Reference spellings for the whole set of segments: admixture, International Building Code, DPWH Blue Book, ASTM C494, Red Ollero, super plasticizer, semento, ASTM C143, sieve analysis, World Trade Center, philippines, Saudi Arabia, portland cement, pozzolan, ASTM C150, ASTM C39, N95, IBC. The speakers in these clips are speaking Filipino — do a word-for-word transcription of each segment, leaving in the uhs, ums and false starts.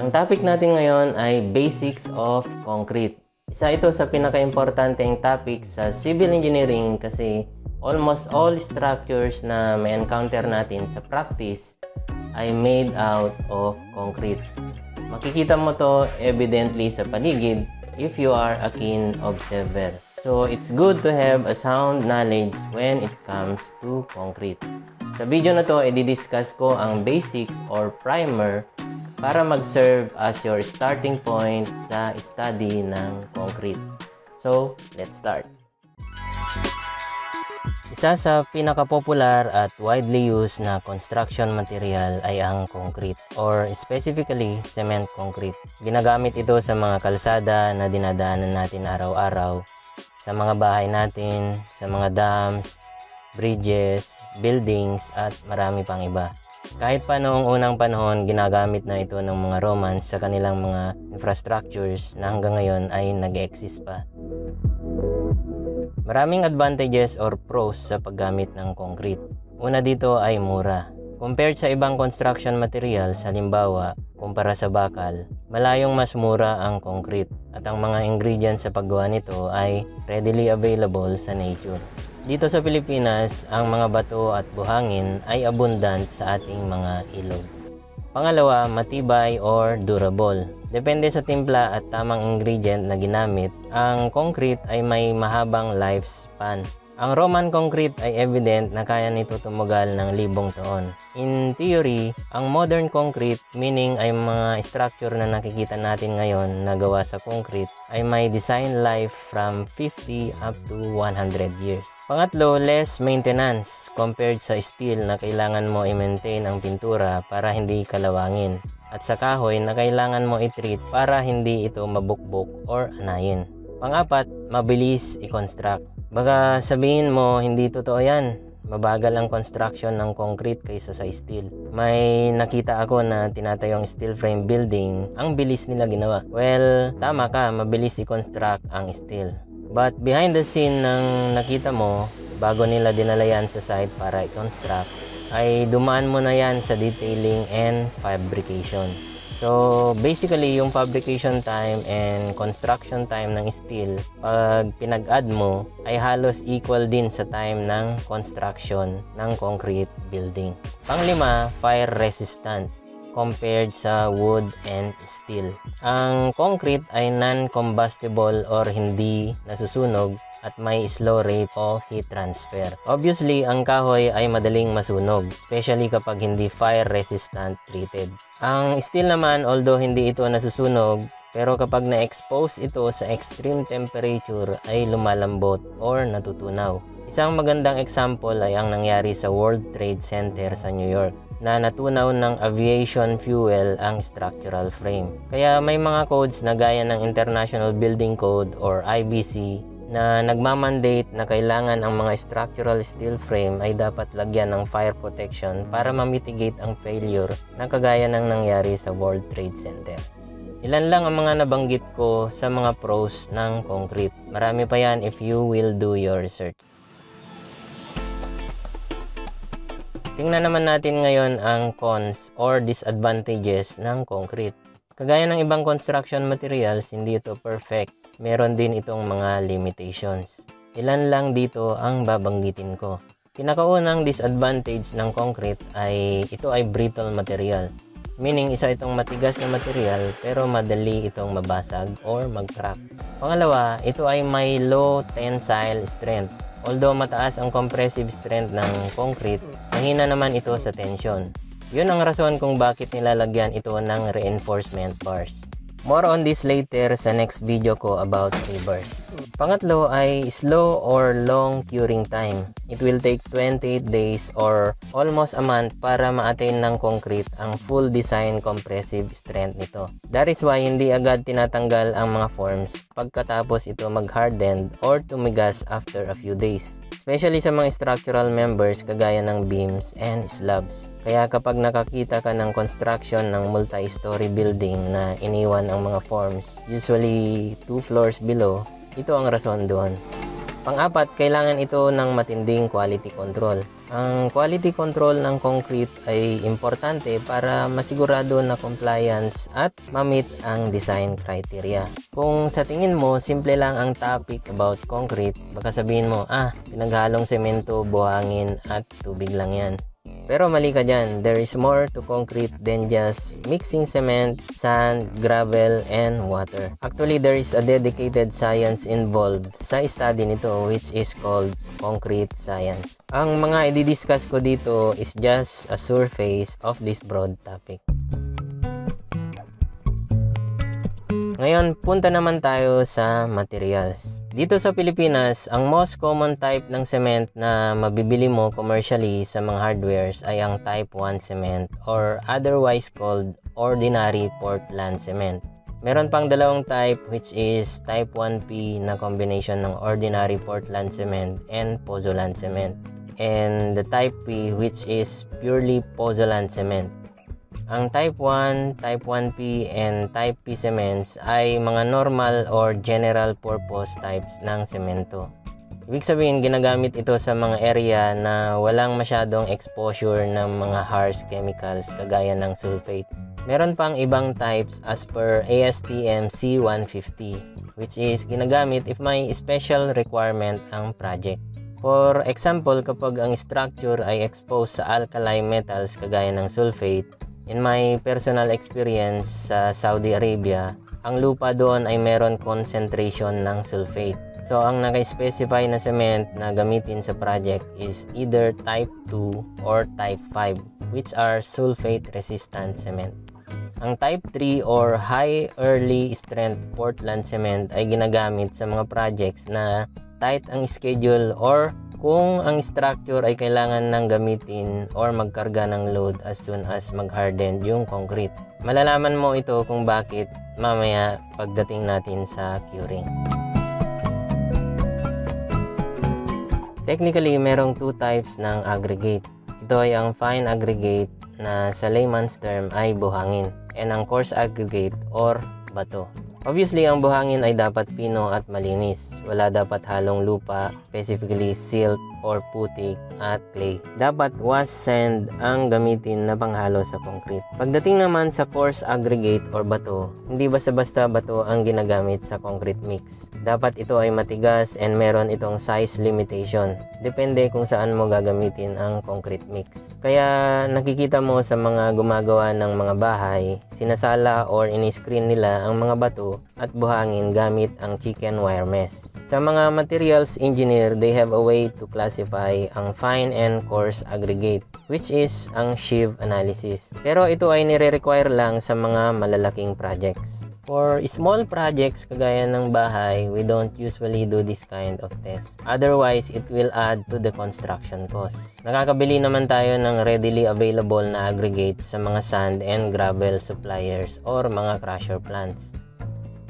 Ang topic natin ngayon ay basics of concrete. Isa ito sa pinaka-importanteng topic sa civil engineering kasi almost all structures na may encounter natin sa practice ay made out of concrete. Makikita mo to evidently sa paligid if you are a keen observer. So, it's good to have a sound knowledge when it comes to concrete. Sa video na to, i-discuss ko ang basics or primer para mag-serve as your starting point sa study ng concrete. So, let's start! Isa sa pinaka-popular at widely used na construction material ay ang concrete or specifically cement concrete. Ginagamit ito sa mga kalsada na dinadaanan natin araw-araw, sa mga bahay natin, sa mga dams, bridges, buildings at marami pang iba. Kahit pa noong unang panahon, ginagamit na ito ng mga Romans sa kanilang mga infrastructures na hanggang ngayon ay nag-exist pa. Maraming advantages or pros sa paggamit ng concrete. Una dito ay mura. Compared sa ibang construction materials, halimbawa, kumpara sa bakal, malayong mas mura ang concrete at ang mga ingredients sa paggawa nito ay readily available sa nature. Dito sa Pilipinas, ang mga bato at buhangin ay abundant sa ating mga ilog. Pangalawa, matibay or durable. Depende sa timpla at tamang ingredient na ginamit, ang concrete ay may mahabang lifespan. Ang Roman concrete ay evident na kaya nito tumugal ng libong taon. In theory, ang modern concrete, meaning ay mga structure na nakikita natin ngayon na gawa sa concrete, ay may design life from fifty up to one hundred years. Pangatlo, less maintenance compared sa steel na kailangan mo i-maintain ang pintura para hindi kalawangin at sa kahoy na kailangan mo i-treat para hindi ito mabukbok or anayin. Pangapat, mabilis i-construct. Baka sabihin mo, hindi totoo yan. Mabagal ang construction ng concrete kaysa sa steel. May nakita ako na tinatayong steel frame building, ang bilis nila ginawa. Well, tama ka, mabilis i-construct ang steel. But behind the scene ng nakita mo, bago nila dinala yan sa site para i-construct, ay dumaan mo na yan sa detailing and fabrication. So, basically, yung fabrication time and construction time ng steel, pag pinag-add mo, ay halos equal din sa time ng construction ng concrete building. Panglima, fire resistant compared sa wood and steel. Ang concrete ay non-combustible or hindi nasusunog at may slow rate of heat transfer. Obviously, ang kahoy ay madaling masunog, especially kapag hindi fire resistant treated. Ang steel naman, although hindi ito nasusunog, pero kapag na-expose ito sa extreme temperature ay lumalambot or natutunaw. Isang magandang example ay ang nangyari sa World Trade Center sa New York na natunaw ng aviation fuel ang structural frame. Kaya may mga codes na gaya ng International Building Code or I B C na nagmamandate na kailangan ang mga structural steel frame ay dapat lagyan ng fire protection para ma-mitigate ang failure na kagaya ng nangyari sa World Trade Center. Ilan lang ang mga nabanggit ko sa mga pros ng concrete. Marami pa yan if you will do your research. Tingnan naman natin ngayon ang cons or disadvantages ng concrete. Kagaya ng ibang construction materials, hindi ito perfect. Meron din itong mga limitations. Ilan lang dito ang babanggitin ko. Pinakaunang disadvantage ng concrete ay ito ay brittle material. Meaning, isa itong matigas na material pero madali itong mabasag or mag-crack. Pangalawa, ito ay may low tensile strength. Although mataas ang compressive strength ng concrete, mahina naman ito sa tension. Yun ang rason kung bakit nilalagyan ito ng reinforcement bars. More on this later sa next video ko about fibers. Pangatlo ay slow or long curing time. It will take twenty-eight days or almost a month para ma-attain ng concrete ang full design compressive strength nito. That is why hindi agad tinatanggal ang mga forms pagkatapos ito mag-hardened or tumigas after a few days. Especially sa mga structural members kagaya ng beams and slabs. Kaya kapag nakakita ka ng construction ng multi-story building na iniwan ang mga forms, usually two floors below, ito ang rason doon. Pang-apat, kailangan ito ng matinding quality control. Ang quality control ng concrete ay importante para masigurado na compliance at ma-meet ang design criteria. Kung sa tingin mo, simple lang ang topic about concrete, baka sabihin mo, ah, pinaghalong semento, buhangin at tubig lang yan. Pero mali ka dyan, there is more to concrete than just mixing cement, sand, gravel, and water. Actually, there is a dedicated science involved sa study nito which is called concrete science. Ang mga i-discuss ko dito is just a surface of this broad topic. Ngayon, punta naman tayo sa materials. Dito sa Pilipinas, ang most common type ng cement na mabibili mo commercially sa mga hardwares ay ang type one cement or otherwise called ordinary Portland cement. Meron pang dalawang type which is type one P na combination ng ordinary Portland cement and pozzolan cement, and the type P which is purely pozzolan cement. Ang type one, type one P, and type P cements ay mga normal or general purpose types ng semento. Ibig sabihin, ginagamit ito sa mga area na walang masyadong exposure ng mga harsh chemicals kagaya ng sulfate. Meron pang ibang types as per A S T M C one fifty which is ginagamit if may special requirement ang project. For example, kapag ang structure ay exposed sa alkali metals kagaya ng sulfate. In my personal experience sa Saudi Arabia, ang lupa doon ay meron concentration ng sulfate. So, ang naka-specify na cement na gamitin sa project is either type two or type five, which are sulfate-resistant cement. Ang type three or high early strength Portland cement ay ginagamit sa mga projects na tight ang schedule or kung ang structure ay kailangan nang gamitin or magkarga ng load as soon as mag-harden yung concrete. Malalaman mo ito kung bakit mamaya pagdating natin sa curing. Technically, merong two types ng aggregate. Ito ay ang fine aggregate na sa layman's term ay buhangin and ang coarse aggregate or bato. Obviously, ang buhangin ay dapat pino at malinis. Wala dapat halong lupa, specifically silt or putik at clay. Dapat wash sand ang gamitin na panghalo sa concrete. Pagdating naman sa coarse aggregate or bato, hindi basta-basta bato ang ginagamit sa concrete mix. Dapat ito ay matigas and meron itong size limitation. Depende kung saan mo gagamitin ang concrete mix. Kaya nakikita mo sa mga gumagawa ng mga bahay, sinasala or in-screen nila ang mga bato at buhangin gamit ang chicken wire mesh. Sa mga materials engineer, they have a way to classify ang fine and coarse aggregate which is ang sieve analysis. Pero ito ay nire-require lang sa mga malalaking projects. For small projects kagaya ng bahay, we don't usually do this kind of test. Otherwise, it will add to the construction cost. Nakakabili naman tayo ng readily available na aggregate sa mga sand and gravel suppliers or mga crusher plants.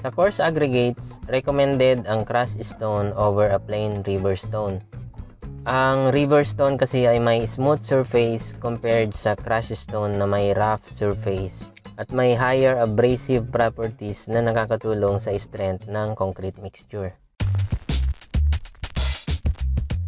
Sa coarse aggregates, recommended ang crush stone over a plain river stone. Ang river stone kasi ay may smooth surface compared sa crush stone na may rough surface at may higher abrasive properties na nakakatulong sa strength ng concrete mixture.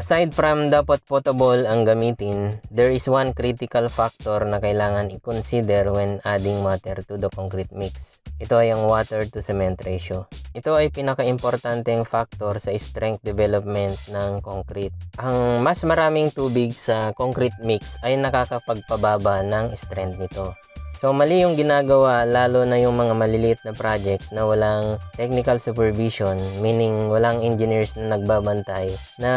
Aside from dapat potable ang gamitin, there is one critical factor na kailangan i-consider when adding water to the concrete mix. Ito ay ang water to cement ratio. Ito ay pinaka-importanteng factor sa strength development ng concrete. Ang mas maraming tubig sa concrete mix ay nakakapagpababa ng strength nito. So, mali yung ginagawa, lalo na yung mga maliliit na projects na walang technical supervision, meaning walang engineers na nagbabantay, na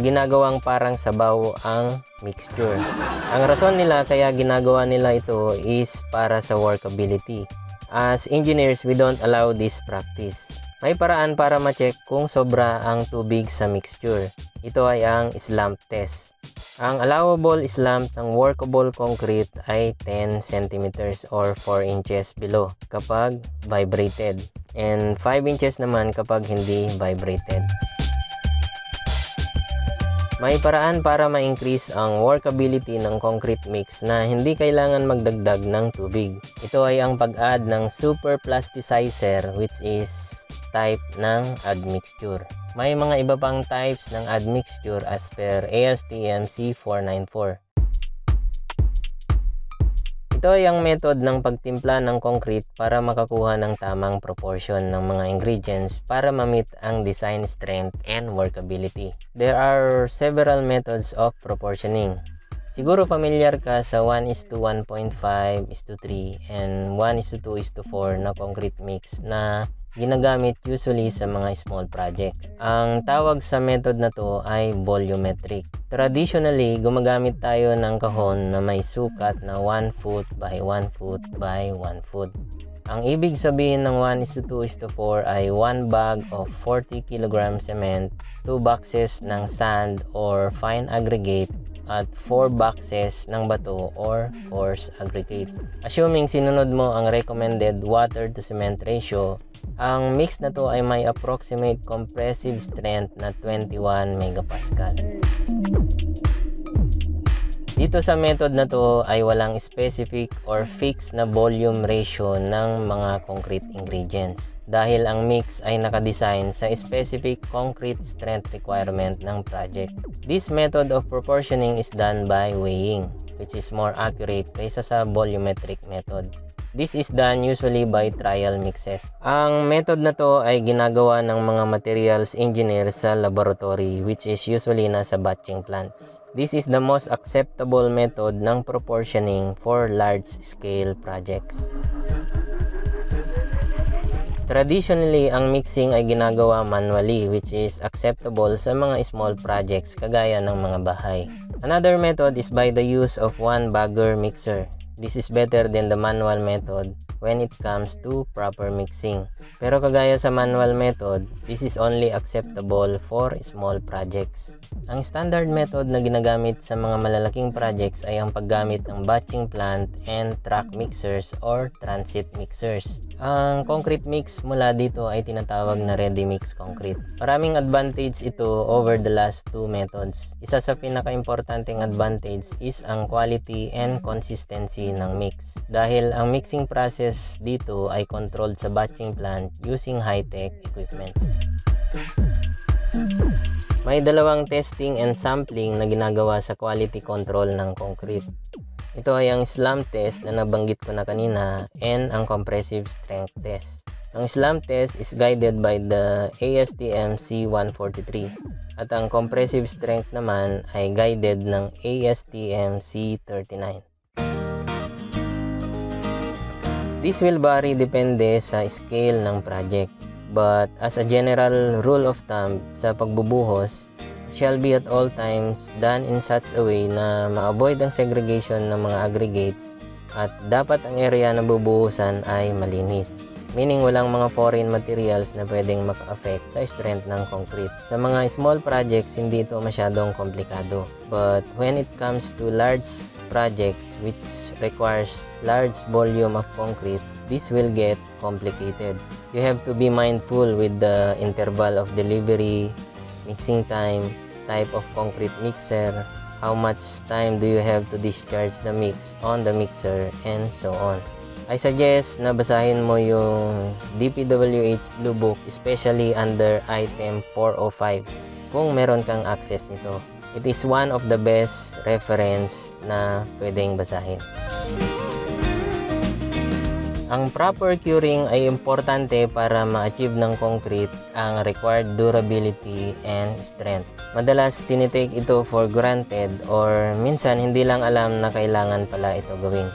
ginagawang parang sabaw ang mixture. Ang rason nila kaya ginagawa nila ito is para sa workability. As engineers, we don't allow this practice. May paraan para ma-check kung sobra ang tubig sa mixture. Ito ay ang slump test. Ang allowable slump ng workable concrete ay ten centimeters or four inches below kapag vibrated and five inches naman kapag hindi vibrated. May paraan para ma-increase ang workability ng concrete mix na hindi kailangan magdagdag ng tubig. Ito ay ang pag-add ng super plasticizer which is type ng admixture. May mga iba pang types ng admixture as per A S T M C four ninety-four. Ito ay ang method ng pagtimpla ng concrete para makakuha ng tamang proportion ng mga ingredients para ma-meet ang design strength and workability. There are several methods of proportioning. Siguro familiar ka sa one is to one point five is to three and one is to two is to four na concrete mix na ginagamit usually sa mga small project. Ang tawag sa method na to ay volumetric. Traditionally, gumagamit tayo ng kahon na may sukat na one foot by one foot by one foot. Ang ibig sabihin ng one is to two is to four ay one bag of forty kilogram cement, two boxes ng sand or fine aggregate, at four boxes ng bato or coarse aggregate. Assuming sinunod mo ang recommended water to cement ratio, ang mix na to ay may approximate compressive strength na twenty-one megapascal. Dito sa method na to ay walang specific or fixed na volume ratio ng mga concrete ingredients dahil ang mix ay nakadesign sa specific concrete strength requirement ng project. This method of proportioning is done by weighing, which is more accurate kaysa sa volumetric method. This is done usually by trial mixes. Ang method na to ay ginagawa ng mga materials engineer sa laboratory, which is usually nasa batching plants. This is the most acceptable method ng proportioning for large-scale projects. Traditionally, ang mixing ay ginagawa manually, which is acceptable sa mga small projects kagaya ng mga bahay. Another method is by the use of one-bagger mixer. This is better than the manual method when it comes to proper mixing. Pero kagaya sa manual method, this is only acceptable for small projects. Ang standard method na ginagamit sa mga malalaking projects ay ang paggamit ng batching plant and truck mixers or transit mixers. Ang concrete mix mula dito ay tinatawag na ready mix concrete. Maraming advantage ito over the last two methods. Isa sa pinaka-importanting advantage is ang quality and consistency ng mix dahil ang mixing process dito ay controlled sa batching plant using high-tech equipment. May dalawang testing and sampling na ginagawa sa quality control ng concrete. Ito ay ang slam test na nabanggit ko na kanina and ang compressive strength test. Ang slam test is guided by the A S T M C one forty-three at ang compressive strength naman ay guided ng A S T M C thirty-nine. This will vary depende sa scale ng project, but as a general rule of thumb sa pagbubuhos, it shall be at all times done in such a way na ma-avoid ang segregation ng mga aggregates at dapat ang area na bubuhusan ay malinis. Meaning walang mga foreign materials na pwedeng maka-affect sa strength ng concrete. Sa mga small projects, hindi ito masyadong komplikado. But when it comes to large projects which requires large volume of concrete, this will get complicated. You have to be mindful with the interval of delivery, mixing time, type of concrete mixer, how much time do you have to discharge the mix on the mixer, and so on. I suggest na basahin mo yung D P W H Blue Book, especially under item four oh five kung meron kang access nito. It is one of the best reference na pwedeng basahin. Ang proper curing ay importante para ma-achieve ng concrete ang required durability and strength. Madalas tinitake ito for granted or minsan hindi lang alam na kailangan pala ito gawin.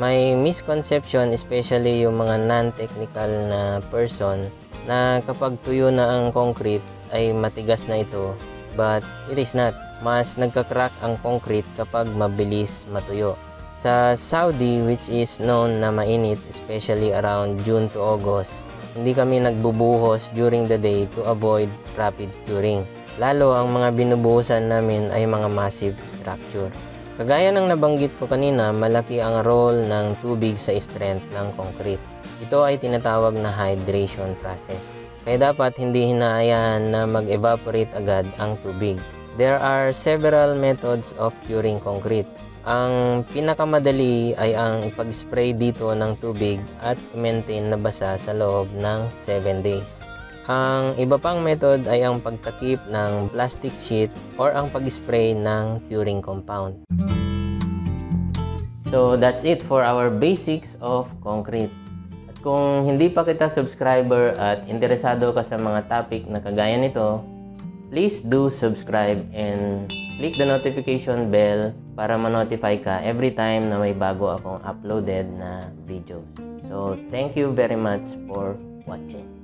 May misconception, especially yung mga non-technical na person, na kapag tuyo na ang concrete ay matigas na ito, but it is not. Mas nagkakrack ang concrete kapag mabilis matuyo. Sa Saudi, which is known na mainit, especially around June to August, hindi kami nagbubuhos during the day to avoid rapid curing. Lalo ang mga binubuhusan namin ay mga massive structure. Kagaya ng nabanggit ko kanina, malaki ang role ng tubig sa strength ng concrete. Ito ay tinatawag na hydration process. Kaya dapat hindi hinahayaan na mag-evaporate agad ang tubig. There are several methods of curing concrete. Ang pinakamadali ay ang pag-spray dito ng tubig at maintain na basa sa loob ng seven days. Ang iba pang method ay ang pagtakip ng plastic sheet or ang pag-spray ng curing compound. So that's it for our basics of concrete. At kung hindi pa kita subscriber at interesado ka sa mga topic na kagaya nito, please do subscribe and click the notification bell para ma-notify ka every time na may bago akong uploaded na videos. So thank you very much for watching.